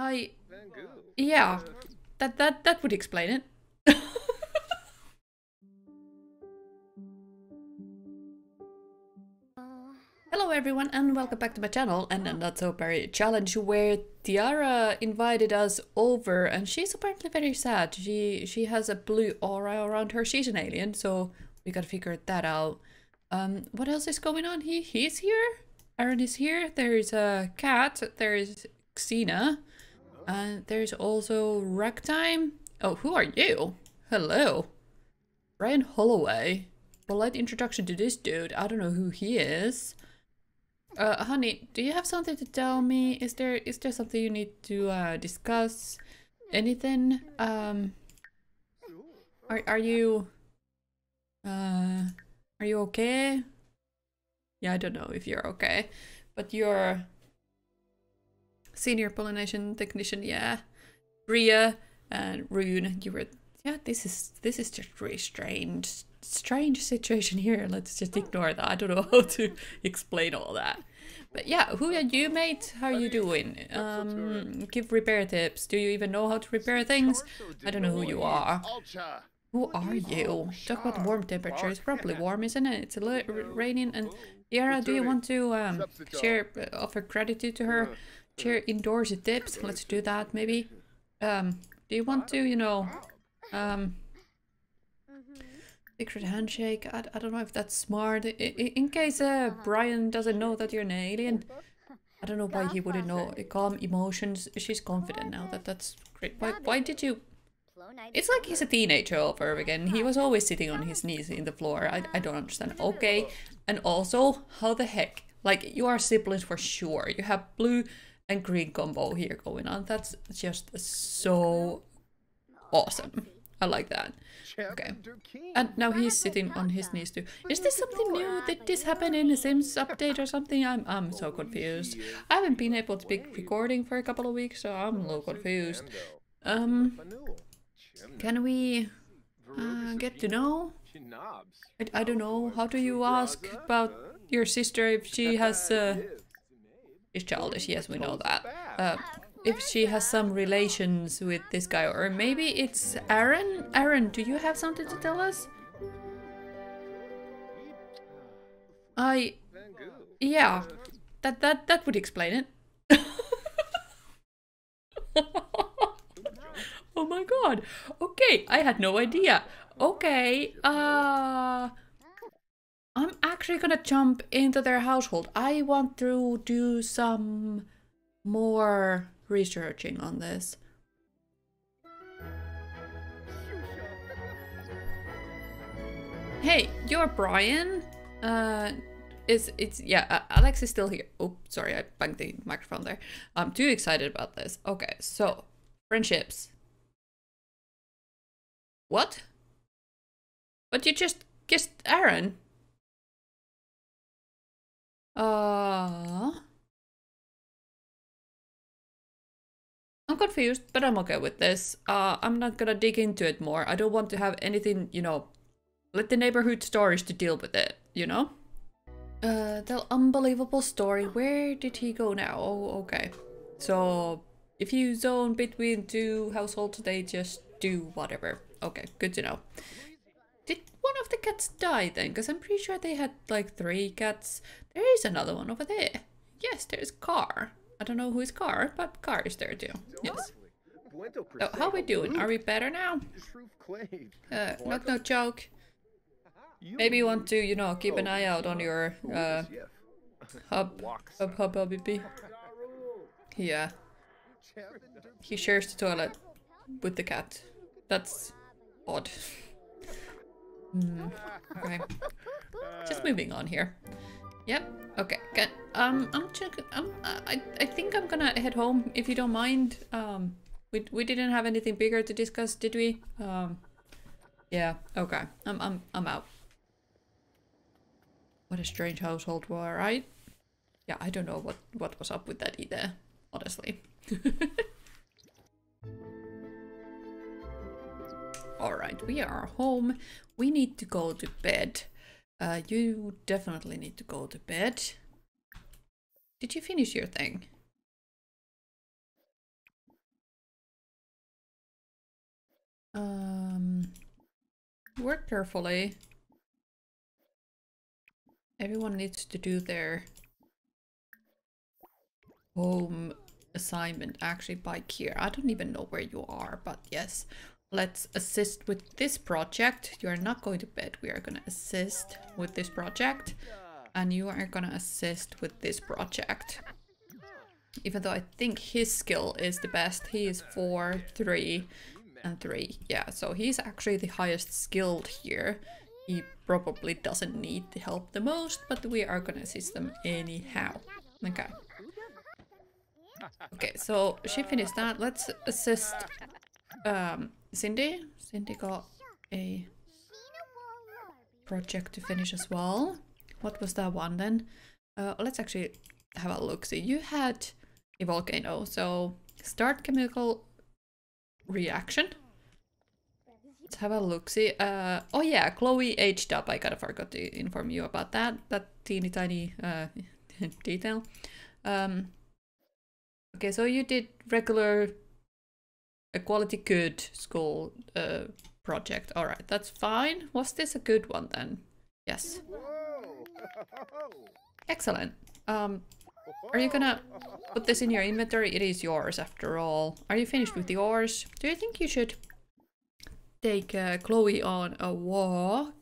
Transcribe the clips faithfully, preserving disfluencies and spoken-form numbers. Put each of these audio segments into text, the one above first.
I... Yeah, that, that, that would explain it. Hello everyone and welcome back to my channel and a Not So Berry challenge where Tiara invited us over and she's apparently very sad. She she has a blue aura around her. She's an alien, so we gotta figure that out. Um, what else is going on? He He's here? Aaron is here. There's a cat. There's Xena. Uh, there's also Ragtime. Oh, who are you? Hello. Brian Holloway. Polite introduction to this dude. I don't know who he is. Uh, honey, do you have something to tell me? Is there is there something you need to uh, discuss? Anything? Um, are are you? Uh, are you okay? Yeah, I don't know if you're okay, but you're senior pollination technician. Yeah, Bria and Rune. You were. Yeah, this is this is just really strange. Strange situation here. Let's just ignore that. I don't know how to explain all that. But yeah, who are you, mate? How are you doing? Um, give repair tips. Do you even know how to repair things? I don't know who you are. Who are you? Talk about warm temperatures. Probably warm, isn't it? It's a little raining. And Yara, do you want to um, share, offer gratitude to her? Share indoorsy tips. Let's do that, maybe. Um, do you want to, you know... Um, Secret handshake. I, I don't know if that's smart. I, I, in case uh, Brian doesn't know that you're an alien. I don't know why he wouldn't know. Calm emotions. She's confident now. That That's great. Why, why did you... It's like he's a teenager over again. He was always sitting on his knees in the floor. I, I don't understand. Okay. And also, how the heck? Like, you are siblings for sure. You have blue and green combo here going on. That's just so awesome. I like that. Okay. And now he's sitting on his knees too. Is this something new? Did this happen in the Sims update or something? I'm I'm so confused. I haven't been able to be recording for a couple of weeks, so I'm a little confused. Um, can we uh, get to know? I, I don't know. How do you ask about your sister if she has... Uh, is childish, yes, we know that. Uh, If she has some relations with this guy, or maybe it's Aaron? Aaron, do you have something to tell us? I... Yeah, that, that, that would explain it. Oh my god. Okay, I had no idea. Okay, uh... I'm actually gonna jump into their household. I want to do some more... researching on this. Hey, you're Brian. Uh, is it's yeah? Uh, Alex is still here. Oh, sorry, I banged the microphone there. I'm too excited about this. Okay, so friendships. What? But you just kissed Aaron. Uh. I'm confused, but I'm okay with this. Uh, I'm not gonna dig into it more. I don't want to have anything, you know, let the neighborhood stories to deal with it, you know? Uh, the unbelievable story. Where did he go now? Oh, okay. So, if you zone between two households, they just do whatever. Okay, good to know. Did one of the cats die then? Because I'm pretty sure they had like three cats. There is another one over there. Yes, there's Car. I don't know who is Car, but Car is there too. Yes. So, how we doing? Are we better now? Uh, not no joke. Maybe you want to, you know, keep an eye out on your uh, hub, hub, hub, hub, B B. Yeah. He shares the toilet with the cat. That's odd. Mm. Okay. Just moving on here. Yep. Okay. Good. Um. I'm. Just, I'm. I. I think I'm gonna head home if you don't mind. Um. We. We didn't have anything bigger to discuss, did we? Um. Yeah. Okay. I'm. I'm. I'm out. What a strange household war, right? Yeah. I don't know what. What was up with that either. Honestly. All right. We are home. We need to go to bed. Uh, you definitely need to go to bed. Did you finish your thing? Um, work carefully. Everyone needs to do their home assignment. Actually, bike here. I don't even know where you are, but yes. Let's assist with this project. You are not going to bed. We are going to assist with this project. And you are going to assist with this project. Even though I think his skill is the best. He is four, three, and three. Yeah, so he's actually the highest skilled here. He probably doesn't need the help the most, but we are going to assist them anyhow. Okay. Okay, so she finished that. Let's assist... Um, Cindy? Cindy got a project to finish as well. What was that one then? Uh, let's actually have a look. So you had a volcano. So start chemical reaction. Let's have a look. See, uh, oh yeah, Chloe aged up. I kind of forgot to inform you about that. That teeny tiny uh, detail. Um, okay, so you did regular... A quality good school uh, project. All right, that's fine. Was this a good one then? Yes. Excellent. Um, are you gonna put this in your inventory? It is yours after all. Are you finished with yours? Do you think you should take uh, Chloe on a walk?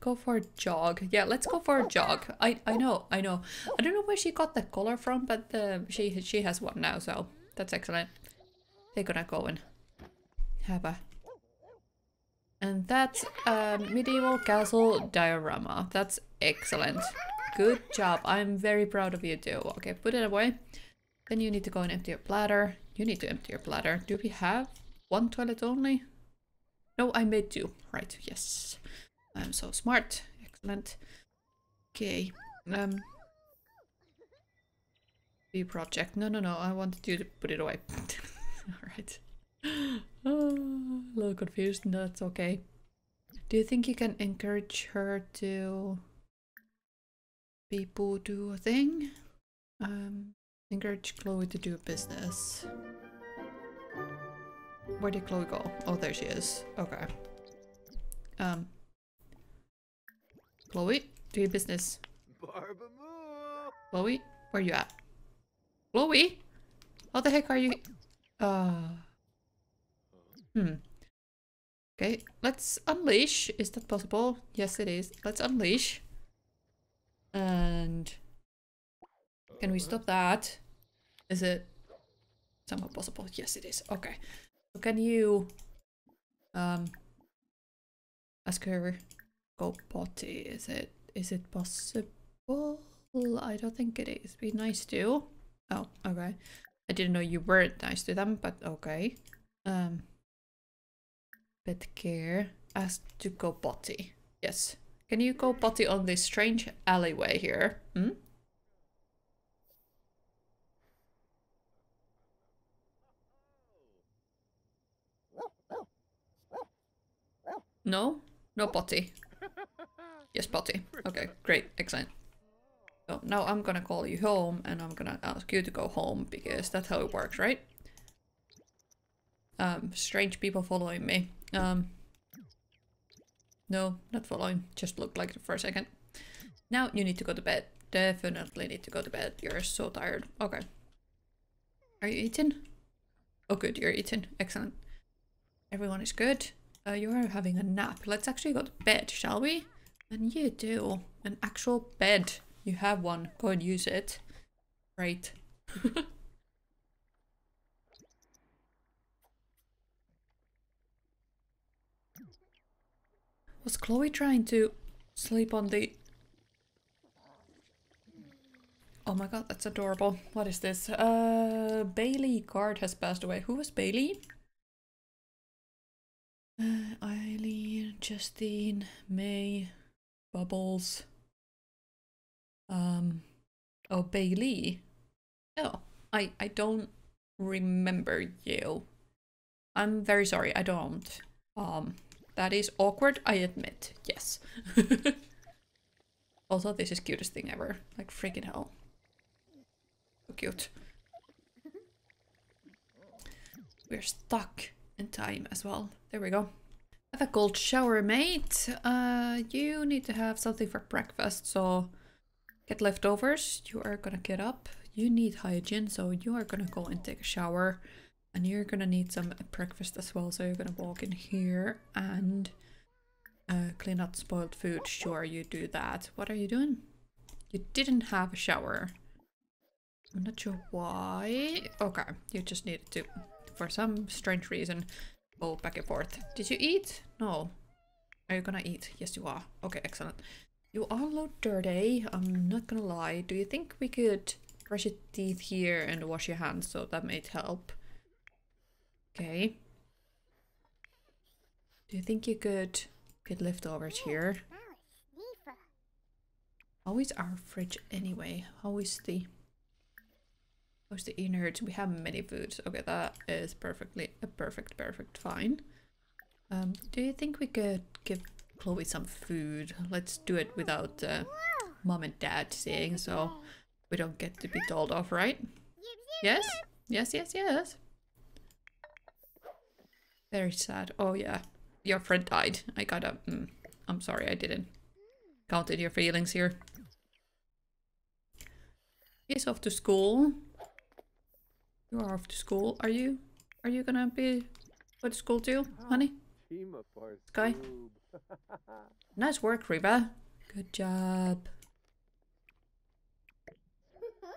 Go for a jog. Yeah, let's go for a jog. I I know, I know. I don't know where she got that color from, but uh, she she has one now, so that's excellent. They're gonna go and have a... And that's a medieval castle diorama. That's excellent. Good job. I'm very proud of you too. Okay, put it away. Then you need to go and empty your bladder. You need to empty your bladder. Do we have one toilet only? No, I made two. Right, yes. I'm so smart. Excellent. Okay. Um... B project. No, no, no. I wanted you to put it away. Alright. Oh, a little confused. No, that's okay. Do you think you can encourage her to people do a thing? Um, encourage Chloe to do business. Where did Chloe go? Oh, there she is. Okay. Um, Chloe, do your business. Barbamoo. Chloe, where you at? Chloe? How the heck are you? Uh, hmm. Okay, let's unleash. Is that possible? Yes, it is. Let's unleash. And can we stop that? Is it somehow possible? Yes, it is. Okay. So can you um ask her go potty? Is it is it possible? I don't think it is. Be nice to. Oh, okay. I didn't know you weren't nice to them, but okay. Um, pet care. Ask to go potty. Yes. Can you go potty on this strange alleyway here? Hmm? No? No potty. Yes, potty. Okay, great. Excellent. So now I'm gonna call you home and I'm gonna ask you to go home because that's how it works, right? Um, strange people following me. Um, no, not following. Just look like it for a second. Now you need to go to bed. Definitely need to go to bed. You're so tired. Okay. Are you eating? Oh good, you're eating. Excellent. Everyone is good. Uh, you're having a nap. Let's actually go to bed, shall we? And you do. An actual bed. You have one. Go and use it. Great. Was Chloe trying to sleep on the... Oh my god, that's adorable. What is this? Uh, Bailey Card has passed away. Who was Bailey? Uh, Eileen, Justine, May, Bubbles... Um, oh, Bailey. Oh, I, I don't remember you. I'm very sorry, I don't. Um, that is awkward, I admit. Yes. Also, this is cutest thing ever. Like, freaking hell. So cute. We're stuck. and time as well. There we go. Have a cold shower, mate. Uh, you need to have something for breakfast, so get leftovers. You are gonna get up. You need hygiene, so you are gonna go and take a shower. And you're gonna need some breakfast as well, so you're gonna walk in here and uh, clean up spoiled food. Sure, you do that. What are you doing? You didn't have a shower. I'm not sure why. Okay, you just needed to, for some strange reason, go back and forth. Did you eat? No. Are you gonna eat? Yes, you are. Okay, excellent. You are a little dirty, I'm not gonna lie. Do you think we could brush your teeth here and wash your hands, so that might help? Okay. Do you think you could get leftovers here? How is our fridge anyway? How is the... How's the innards? We have many foods. Okay, that is perfectly uh, perfect, perfect, fine. Um, do you think we could give Chloe some food? Let's do it without uh, mom and dad seeing, so we don't get to be told off, right? Yes, yes, yes, yes. Very sad. Oh yeah, your friend died. I gotta. Mm, I'm sorry, I didn't count in your feelings here. He's off to school. You are off to school. Are you? Are you gonna be go to school too, honey? Sky. Nice work, Reba. Good job.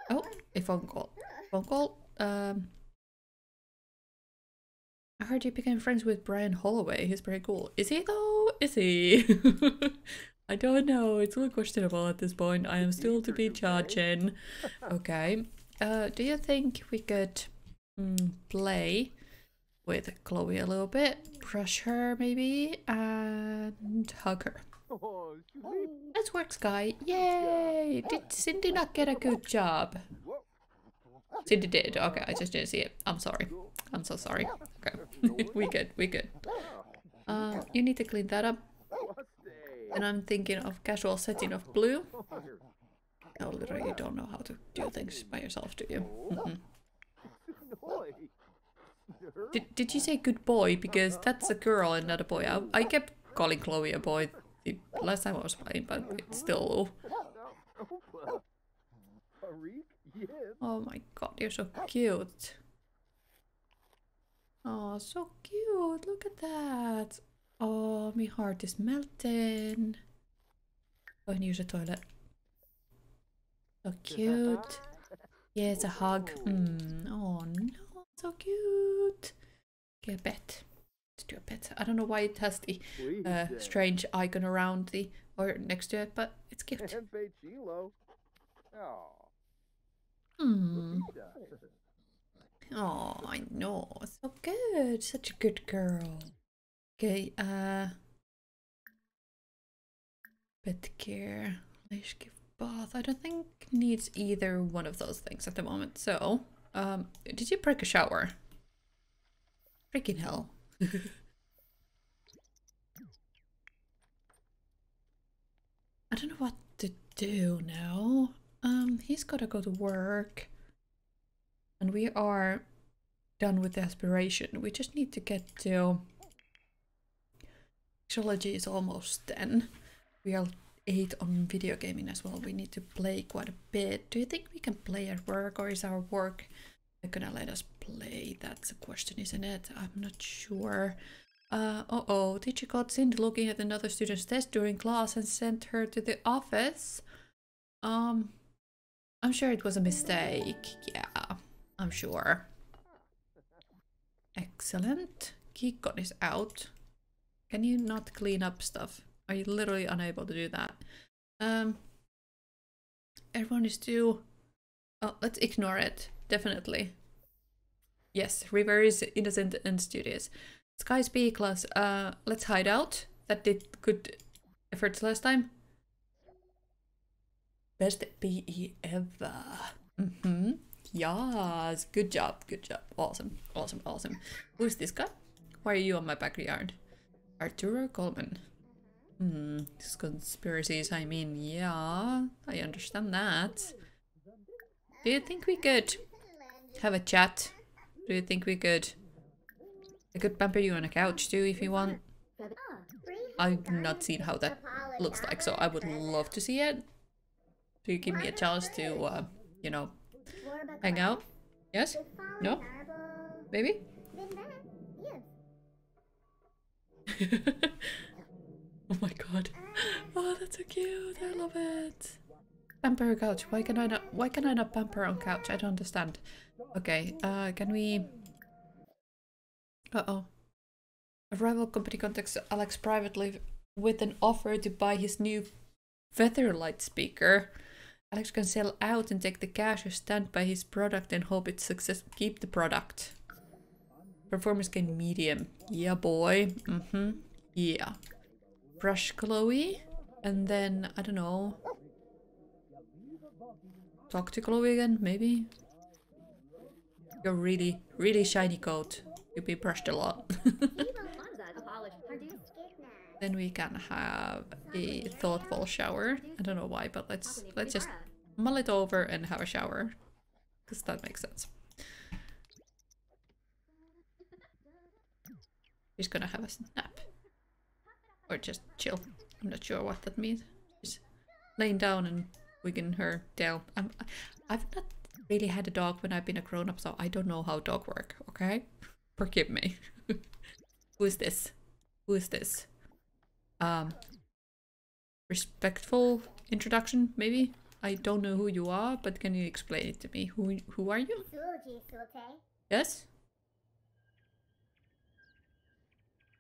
Oh, a phone call. Phone call. Um, I heard you became friends with Brian Holloway. He's pretty cool. Is he though? Is he? I don't know. It's a little questionable at this point. I am still to be judging. Okay. Uh, do you think we could mm, play with Chloe a little bit, brush her maybe, and hug her? Oh, nice work, Sky. Yay! Did Cindy not get a good job? Cindy did. Okay, I just didn't see it. I'm sorry. I'm so sorry. Okay, we good, we good. Uh, you need to clean that up. And I'm thinking of casual setting of blue. No, literally, you don't know how to do things by yourself, do you? Mm-mm. Did, did you say good boy? Because that's a girl and not a boy. I, I kept calling Chloe a boy the last time I was playing, but it's still... Oh my god, you're so cute. Oh, so cute. Look at that. Oh, my heart is melting. Go and use the toilet. So cute. Yeah, it's a hug. Mm. Oh no, so cute. Okay, pet. Let's do a pet. I don't know why it has the uh, strange icon around the or next to it, but it's cute. Mm. Oh, I know. So good. Such a good girl. Okay, uh. Pet care. Let's give. I don't think needs either one of those things at the moment. So, um, did you break a shower? Freaking hell. I don't know what to do now. Um, he's gotta go to work. And we are done with the aspiration. We just need to get to... Mixology is almost done. We are... eight on video gaming as well. We need to play quite a bit. Do you think we can play at work, or is our work gonna let us play? That's a question, isn't it? I'm not sure. Uh, uh oh, teacher caught Cindy looking at another student's desk during class and sent her to the office. Um, I'm sure it was a mistake. Yeah, I'm sure. Excellent. Kikon is out. Can you not clean up stuff? Are you literally unable to do that? Um, everyone is too... Oh, let's ignore it. Definitely. Yes, River is innocent and studious. Sky's B class. Uh, let's hide out. That did good efforts last time. Best B E ever. Mm-hmm. Yes. Good job. Good job. Awesome. Awesome. Awesome. Who's this guy? Why are you on my backyard? Arturo Coleman. Hmm, these conspiracies, I mean, yeah, I understand that. Do you think we could have a chat? Do you think we could I could pamper you on a couch too if you want. I've not seen how that looks like, so I would love to see it. Do you give me a chance to, uh, you know, hang out? Yes? No? Maybe? Oh my god. Oh, that's so cute. I love it. Pamper on couch. Why can I not? Why can I not pamper on couch? I don't understand. Okay. Uh, can we? Uh oh. A rival company contacts Alex privately with an offer to buy his new Featherlight speaker. Alex can sell out and take the cash or stand by his product and hope it's success. Keep the product. Performance gain medium. Yeah, boy. Mm-hmm. Yeah. Brush Chloe. And then, I don't know. Talk to Chloe again, maybe? You're really, really shiny coat. You'll be brushed a lot. Then we can have a thoughtful shower. I don't know why, but let's let's just mull it over and have a shower. Because that makes sense. She's gonna have a nap. Or just chill. I'm not sure what that means. She's laying down and wiggling her tail. I'm, I've not really had a dog when I've been a grown-up, so I don't know how dogs work, okay? Forgive me. Who is this? Who is this? Um, respectful introduction, maybe? I don't know who you are, but can you explain it to me? Who, who are you? Yes?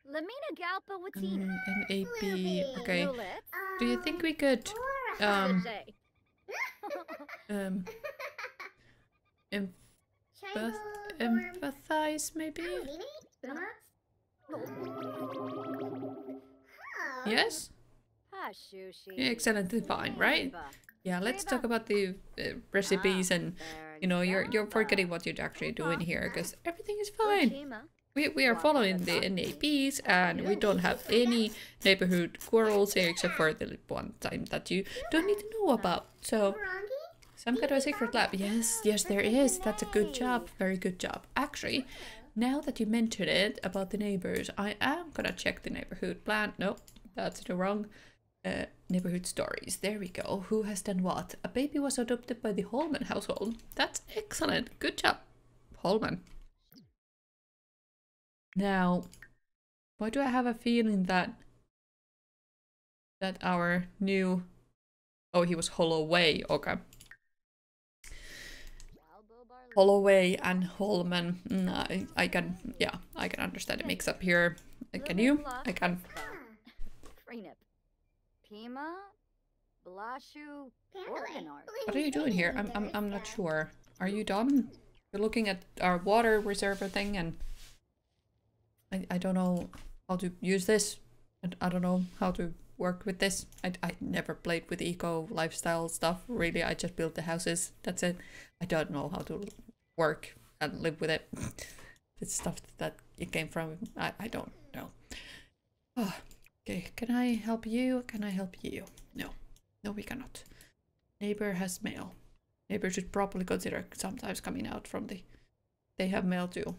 Lamina Galpa Watina. N A P. Okay. Do you think we could um um empath empathize maybe? Yes. Yeah, excellent, fine, right? Yeah, let's talk about the uh, recipes and you know you're you're forgetting what you're actually doing here because everything is fine. We, we are following the N A Ps and we don't have any neighborhood quarrels here except for the one time that you don't need to know about. So, some kind of a secret lab. Yes, yes there is. That's a good job. Very good job. Actually, now that you mentioned it about the neighbors, I am gonna check the neighborhood plan. No, that's the wrong uh, neighborhood stories. There we go. Who has done what? A baby was adopted by the Holman household. That's excellent. Good job, Holman. Now, why do I have a feeling that that our new... Oh, he was Holloway, okay. Holloway and Holman, mm, I, I can, yeah, I can understand the mix up here. Can you? I can. What are you doing here? I'm, I'm, I'm not sure. Are you dumb? You're looking at our water reservoir thing and... I, I don't know how to use this, and I don't know how to work with this. I, I never played with eco lifestyle stuff, really. I just built the houses, that's it. I don't know how to work and live with it. The stuff that it came from, I, I don't know. Oh, okay, can I help you? Can I help you? No, no we cannot. Neighbor has mail. Neighbor should probably consider sometimes coming out from the... They have mail too.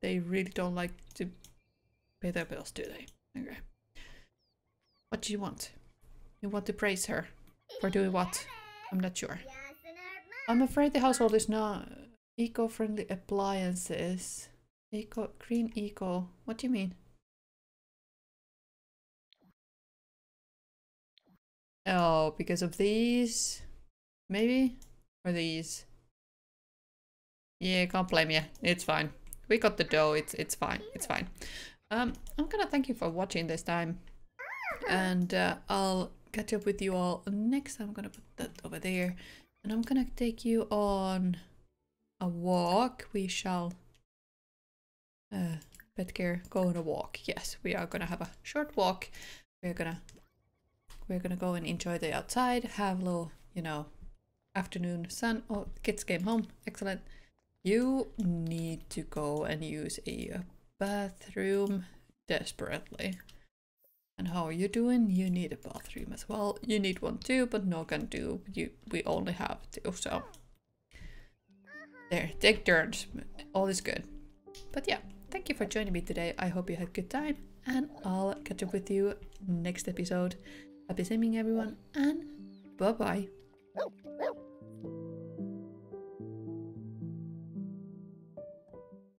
They really don't like to... pay their bills, do they? Okay. What do you want? You want to praise her? For doing what? I'm not sure. I'm afraid the household is not... Eco-friendly appliances. Eco... Green eco... What do you mean? Oh, because of these? Maybe? Or these? Yeah, can't blame you. It's fine. We got the dough. It's, it's fine. It's fine. Um, I'm gonna thank you for watching this time, and uh, I'll catch up with you all next time. I'm gonna put that over there, and I'm gonna take you on a walk. We shall uh, pet care, go on a walk. Yes, we are gonna have a short walk. We're gonna we're gonna go and enjoy the outside. Have a little, you know, afternoon sun. Oh, the kids came home. Excellent. You need to go and use a bathroom desperately. And how are you doing? You need a bathroom as well. You need one too, but no can do. You, we only have two, so... There, take turns. All is good. But yeah, Thank you for joining me today. I hope you had a good time, and I'll catch up with you next episode. Happy simming, everyone, and bye-bye.